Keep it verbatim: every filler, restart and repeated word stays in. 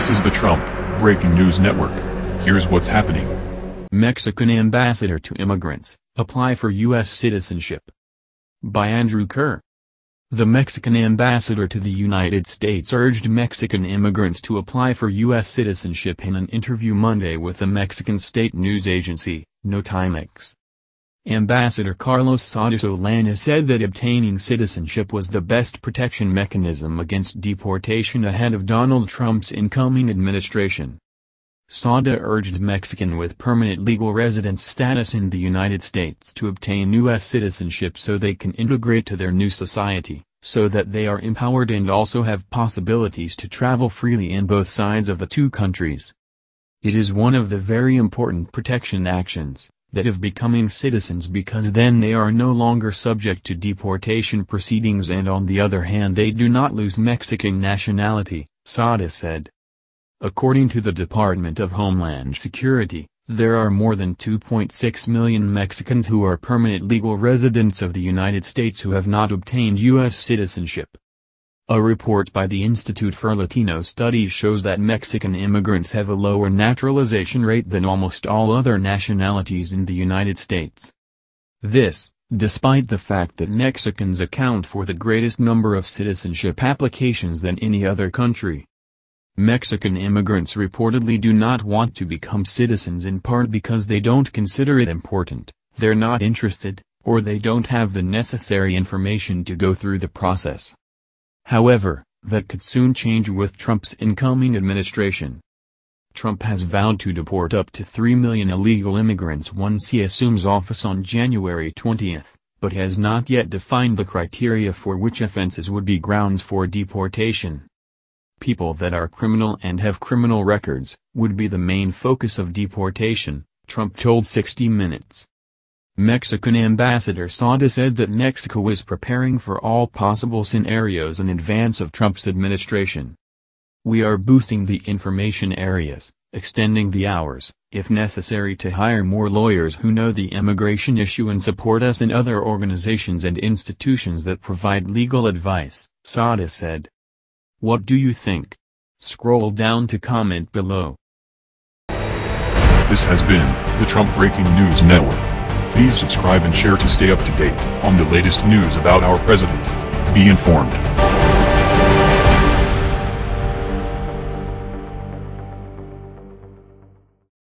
This is the Trump Breaking News Network. Here's what's happening. Mexican ambassador to immigrants, apply for U S citizenship. By Andrew Kerr. The Mexican ambassador to the United States urged Mexican immigrants to apply for U S citizenship in an interview Monday with the Mexican state news agency, Notimex. Ambassador Carlos Sada Solana said that obtaining citizenship was the best protection mechanism against deportation ahead of Donald Trump's incoming administration. Sada urged Mexicans with permanent legal residence status in the United States to obtain U S citizenship so they can integrate to their new society, so that they are empowered and also have possibilities to travel freely in both sides of the two countries. It is one of the very important protection actions, that of becoming citizens, because then they are no longer subject to deportation proceedings and on the other hand they do not lose Mexican nationality, Sada said. According to the Department of Homeland Security, there are more than two point six million Mexicans who are permanent legal residents of the United States who have not obtained U S citizenship. A report by the Institute for Latino Studies shows that Mexican immigrants have a lower naturalization rate than almost all other nationalities in the United States. This, despite the fact that Mexicans account for the greatest number of citizenship applications than any other country. Mexican immigrants reportedly do not want to become citizens in part because they don't consider it important, they're not interested, or they don't have the necessary information to go through the process. However, that could soon change with Trump's incoming administration. Trump has vowed to deport up to three million illegal immigrants once he assumes office on January twentieth, but has not yet defined the criteria for which offenses would be grounds for deportation. People that are criminal and have criminal records would be the main focus of deportation, Trump told sixty minutes. Mexican Ambassador Sada said that Mexico is preparing for all possible scenarios in advance of Trump's administration. We are boosting the information areas, extending the hours, if necessary, to hire more lawyers who know the immigration issue and support us in other organizations and institutions that provide legal advice, Sada said. What do you think? Scroll down to comment below. This has been the Trump Breaking News Network. Please subscribe and share to stay up to date on the latest news about our president. Be informed.